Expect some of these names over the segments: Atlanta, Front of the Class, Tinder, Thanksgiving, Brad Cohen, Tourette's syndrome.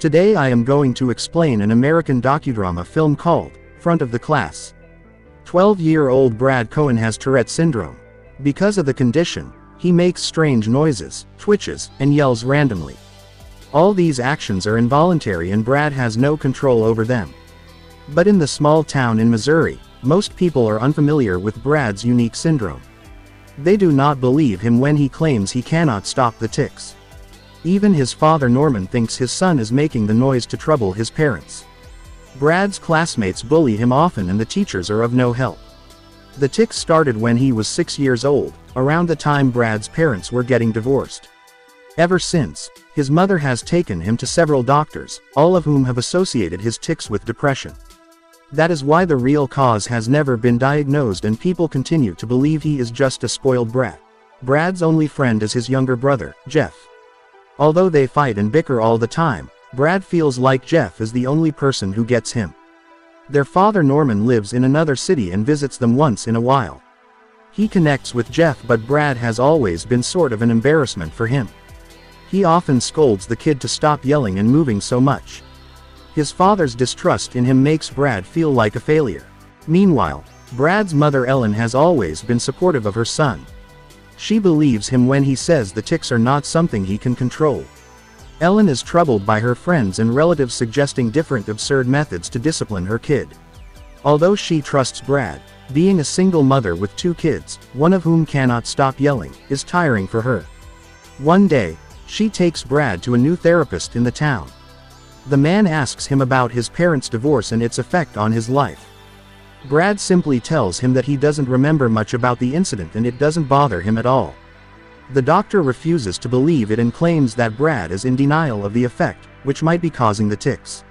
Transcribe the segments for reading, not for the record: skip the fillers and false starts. Today I am going to explain an American docudrama film called Front of the Class. 12-year-old Brad Cohen has Tourette's syndrome. Because of the condition, he makes strange noises, twitches, and yells randomly. All these actions are involuntary and Brad has no control over them. But in the small town in Missouri, most people are unfamiliar with Brad's unique syndrome. They do not believe him when he claims he cannot stop the tics. Even his father Norman thinks his son is making the noise to trouble his parents. Brad's classmates bully him often and the teachers are of no help. The tics started when he was 6 years old, around the time Brad's parents were getting divorced. Ever since, his mother has taken him to several doctors, all of whom have associated his tics with depression. That is why the real cause has never been diagnosed and people continue to believe he is just a spoiled brat. Brad's only friend is his younger brother, Jeff. Although they fight and bicker all the time, Brad feels like Jeff is the only person who gets him. Their father Norman lives in another city and visits them once in a while. He connects with Jeff, but Brad has always been sort of an embarrassment for him. He often scolds the kid to stop yelling and moving so much. His father's distrust in him makes Brad feel like a failure. Meanwhile, Brad's mother Ellen has always been supportive of her son. She believes him when he says the tics are not something he can control. Ellen is troubled by her friends and relatives suggesting different absurd methods to discipline her kid. Although she trusts Brad, being a single mother with two kids, one of whom cannot stop yelling, is tiring for her. One day, she takes Brad to a new therapist in the town. The man asks him about his parents' divorce and its effect on his life. Brad simply tells him that he doesn't remember much about the incident and it doesn't bother him at all. The doctor refuses to believe it and claims that Brad is in denial of the effect, which might be causing the tics.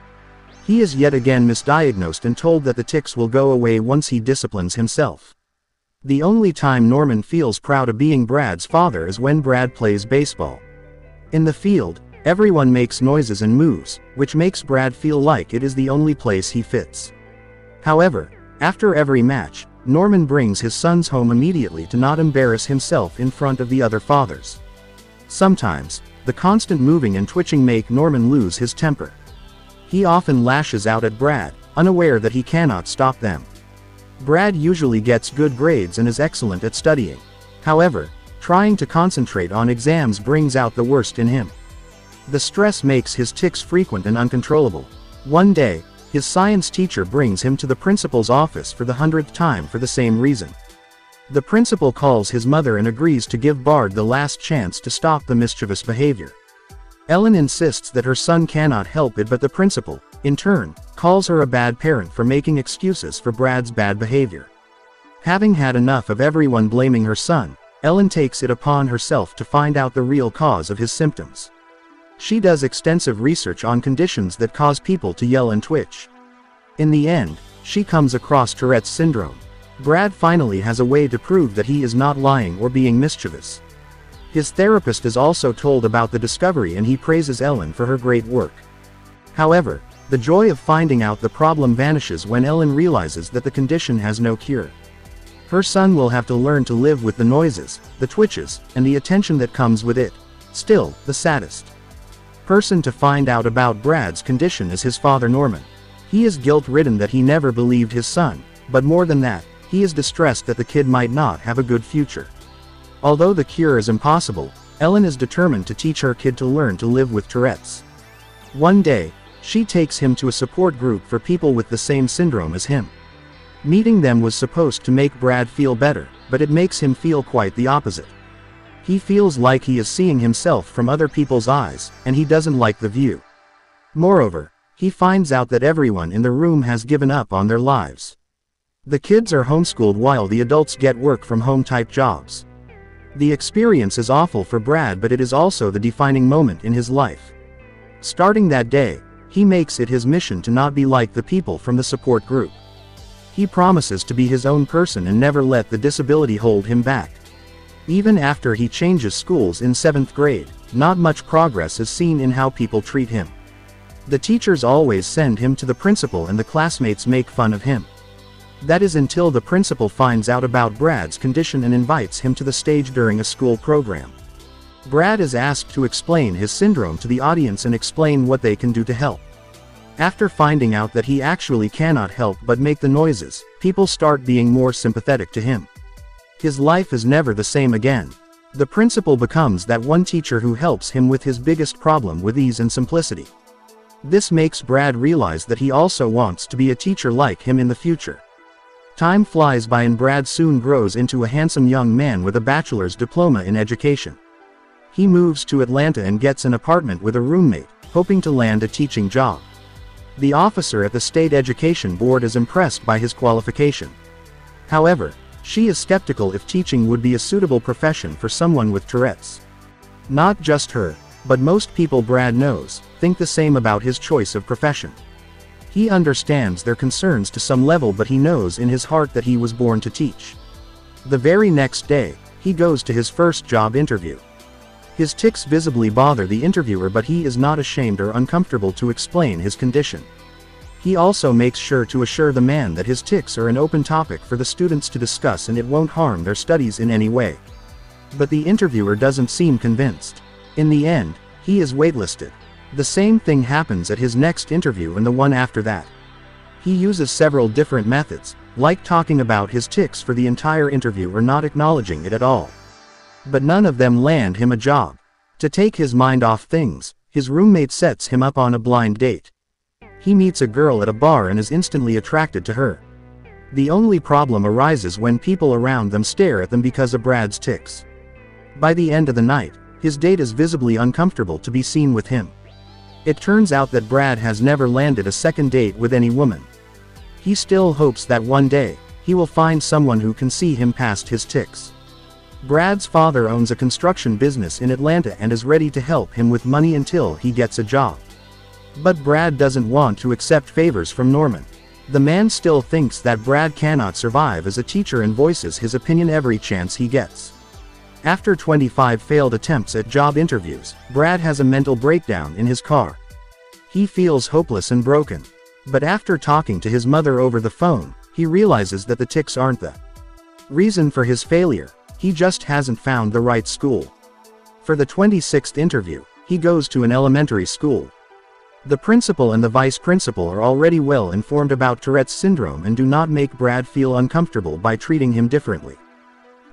He is yet again misdiagnosed and told that the tics will go away once he disciplines himself. The only time Norman feels proud of being Brad's father is when Brad plays baseball. In the field, everyone makes noises and moves, which makes Brad feel like it is the only place he fits. However, after every match, Norman brings his sons home immediately to not embarrass himself in front of the other fathers. Sometimes, the constant moving and twitching make Norman lose his temper. He often lashes out at Brad, unaware that he cannot stop them. Brad usually gets good grades and is excellent at studying. However, trying to concentrate on exams brings out the worst in him. The stress makes his tics frequent and uncontrollable. One day, his science teacher brings him to the principal's office for the 100th time for the same reason. The principal calls his mother and agrees to give Bard the last chance to stop the mischievous behavior. Ellen insists that her son cannot help it, but the principal, in turn, calls her a bad parent for making excuses for Brad's bad behavior. Having had enough of everyone blaming her son, Ellen takes it upon herself to find out the real cause of his symptoms. She does extensive research on conditions that cause people to yell and twitch. In the end, she comes across Tourette's syndrome. Brad finally has a way to prove that he is not lying or being mischievous. His therapist is also told about the discovery and he praises Ellen for her great work. However, the joy of finding out the problem vanishes when Ellen realizes that the condition has no cure. Her son will have to learn to live with the noises, the twitches, and the attention that comes with it. Still, the saddest person to find out about Brad's condition is his father Norman. He is guilt-ridden that he never believed his son, but more than that, he is distressed that the kid might not have a good future. Although the cure is impossible, Ellen is determined to teach her kid to learn to live with Tourette's. One day, she takes him to a support group for people with the same syndrome as him. Meeting them was supposed to make Brad feel better, but it makes him feel quite the opposite. He feels like he is seeing himself from other people's eyes, and he doesn't like the view. Moreover, he finds out that everyone in the room has given up on their lives. The kids are homeschooled while the adults get work-from-home type jobs. The experience is awful for Brad, but it is also the defining moment in his life. Starting that day, he makes it his mission to not be like the people from the support group. He promises to be his own person and never let the disability hold him back. Even after he changes schools in 7th grade, not much progress is seen in how people treat him. The teachers always send him to the principal and the classmates make fun of him. That is until the principal finds out about Brad's condition and invites him to the stage during a school program. Brad is asked to explain his syndrome to the audience and explain what they can do to help. After finding out that he actually cannot help but make the noises, people start being more sympathetic to him. His life is never the same again. The principal becomes that one teacher who helps him with his biggest problem with ease and simplicity. This makes Brad realize that he also wants to be a teacher like him in the future. Time flies by and Brad soon grows into a handsome young man with a bachelor's diploma in education. He moves to Atlanta and gets an apartment with a roommate, hoping to land a teaching job. The officer at the state education board is impressed by his qualification. However, she is skeptical if teaching would be a suitable profession for someone with Tourette's. Not just her, but most people Brad knows, think the same about his choice of profession. He understands their concerns to some level, but he knows in his heart that he was born to teach. The very next day, he goes to his first job interview. His tics visibly bother the interviewer, but he is not ashamed or uncomfortable to explain his condition. He also makes sure to assure the man that his tics are an open topic for the students to discuss and it won't harm their studies in any way. But the interviewer doesn't seem convinced. In the end, he is waitlisted. The same thing happens at his next interview and the one after that. He uses several different methods, like talking about his tics for the entire interview or not acknowledging it at all. But none of them land him a job. To take his mind off things, his roommate sets him up on a blind date. He meets a girl at a bar and is instantly attracted to her. The only problem arises when people around them stare at them because of Brad's tics. By the end of the night, his date is visibly uncomfortable to be seen with him. It turns out that Brad has never landed a second date with any woman. He still hopes that one day, he will find someone who can see him past his tics. Brad's father owns a construction business in Atlanta and is ready to help him with money until he gets a job. But Brad doesn't want to accept favors from Norman. The man still thinks that Brad cannot survive as a teacher and voices his opinion every chance he gets. After 25 failed attempts at job interviews, Brad has a mental breakdown in his car. He feels hopeless and broken. But after talking to his mother over the phone, he realizes that the tics aren't the reason for his failure, he just hasn't found the right school. For the 26th interview, he goes to an elementary school. The principal and the vice principal are already well informed about Tourette's syndrome and do not make Brad feel uncomfortable by treating him differently.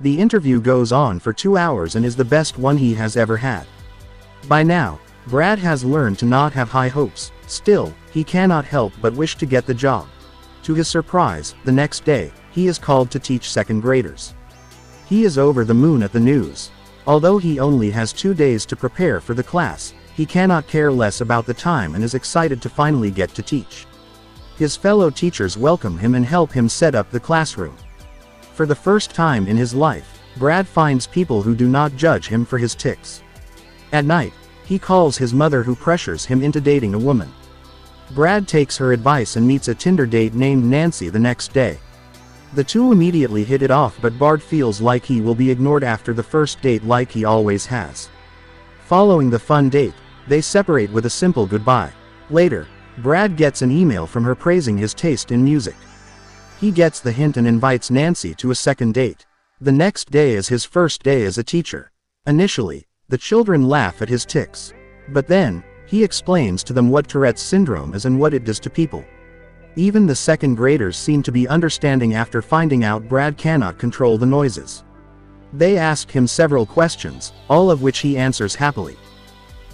The interview goes on for 2 hours and is the best one he has ever had. By now, Brad has learned to not have high hopes. Still, he cannot help but wish to get the job. To his surprise, the next day, he is called to teach second graders. He is over the moon at the news. Although he only has 2 days to prepare for the class, he cannot care less about the time and is excited to finally get to teach. His fellow teachers welcome him and help him set up the classroom. For the first time in his life, Brad finds people who do not judge him for his tics. At night, he calls his mother, who pressures him into dating a woman. Brad takes her advice and meets a Tinder date named Nancy the next day. The two immediately hit it off, but Brad feels like he will be ignored after the first date like he always has. Following the fun date, they separate with a simple goodbye. Later, Brad gets an email from her praising his taste in music. He gets the hint and invites Nancy to a second date. The next day is his first day as a teacher. Initially, the children laugh at his tics. But then, he explains to them what Tourette's syndrome is and what it does to people. Even the second graders seem to be understanding after finding out Brad cannot control the noises. They ask him several questions, all of which he answers happily.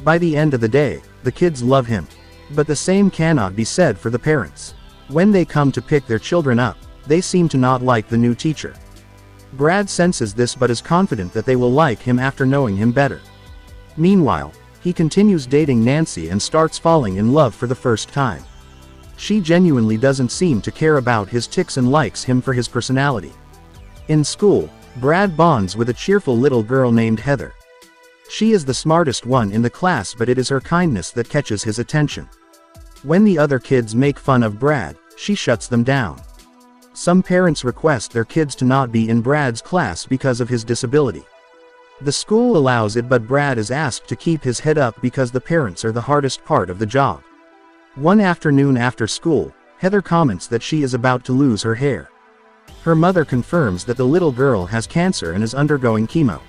By the end of the day, the kids love him. But the same cannot be said for the parents. When they come to pick their children up, they seem to not like the new teacher. Brad senses this but is confident that they will like him after knowing him better. Meanwhile, he continues dating Nancy and starts falling in love for the first time. She genuinely doesn't seem to care about his tics and likes him for his personality. In school, Brad bonds with a cheerful little girl named Heather. She is the smartest one in the class, but it is her kindness that catches his attention. When the other kids make fun of Brad, she shuts them down. Some parents request their kids to not be in Brad's class because of his disability. The school allows it, but Brad is asked to keep his head up because the parents are the hardest part of the job. One afternoon after school, Heather comments that she is about to lose her hair. Her mother confirms that the little girl has cancer and is undergoing chemo.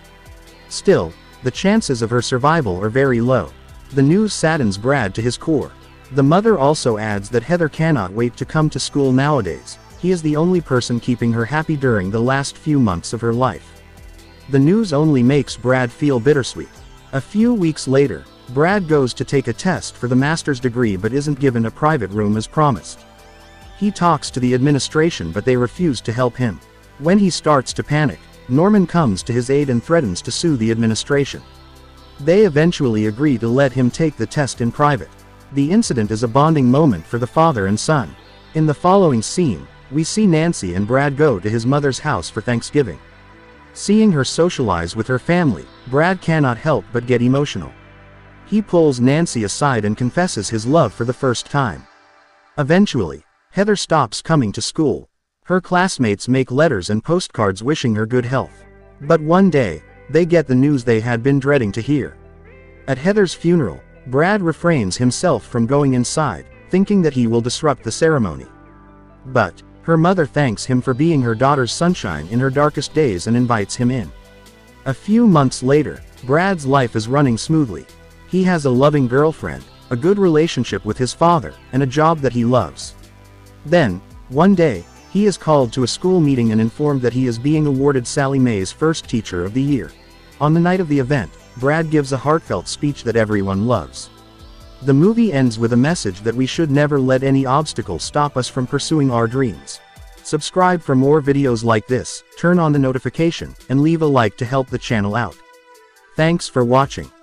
Still, the chances of her survival are very low. The news saddens Brad to his core. The mother also adds that Heather cannot wait to come to school nowadays. He is the only person keeping her happy during the last few months of her life. The news only makes Brad feel bittersweet. A few weeks later, Brad goes to take a test for the master's degree but isn't given a private room as promised. He talks to the administration but they refuse to help him. When he starts to panic, Norman comes to his aid and threatens to sue the administration. They eventually agree to let him take the test in private. The incident is a bonding moment for the father and son. In the following scene, we see Nancy and Brad go to his mother's house for Thanksgiving. Seeing her socialize with her family, Brad cannot help but get emotional. He pulls Nancy aside and confesses his love for the first time. Eventually, Heather stops coming to school. Her classmates make letters and postcards wishing her good health. But one day, they get the news they had been dreading to hear. At Heather's funeral, Brad refrains himself from going inside, thinking that he will disrupt the ceremony. But her mother thanks him for being her daughter's sunshine in her darkest days and invites him in. A few months later, Brad's life is running smoothly. He has a loving girlfriend, a good relationship with his father, and a job that he loves. Then, one day, he is called to a school meeting and informed that he is being awarded Sally Mae's first Teacher of the Year. On the night of the event, Brad gives a heartfelt speech that everyone loves. The movie ends with a message that we should never let any obstacle stop us from pursuing our dreams. Subscribe for more videos like this, turn on the notification, and leave a like to help the channel out. Thanks for watching.